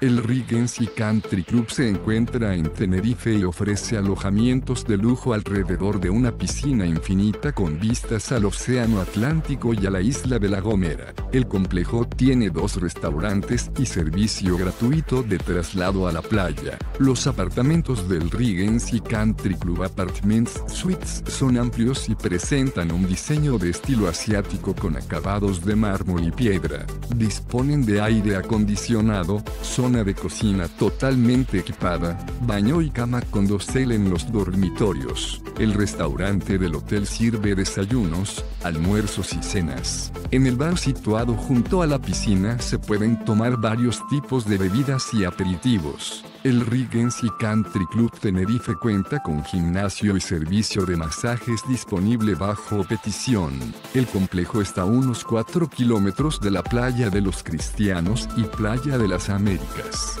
El Regency Country Club se encuentra en Tenerife y ofrece alojamientos de lujo alrededor de una piscina infinita con vistas al océano Atlántico y a la isla de La Gomera. El complejo tiene dos restaurantes y servicio gratuito de traslado a la playa. Los apartamentos del Regency Country Club Apartments Suites son amplios y presentan un diseño de estilo asiático con acabados de mármol y piedra. Disponen de aire acondicionado, zona de cocina totalmente equipada, baño y cama con dosel en los dormitorios. El restaurante del hotel sirve desayunos, almuerzos y cenas. En el bar situado junto a la piscina se pueden tomar varios tipos de bebidas y aperitivos. El Regency Country Club Tenerife cuenta con gimnasio y servicio de masajes disponible bajo petición. El complejo está a unos 4 kilómetros de la Playa de los Cristianos y Playa de las Américas.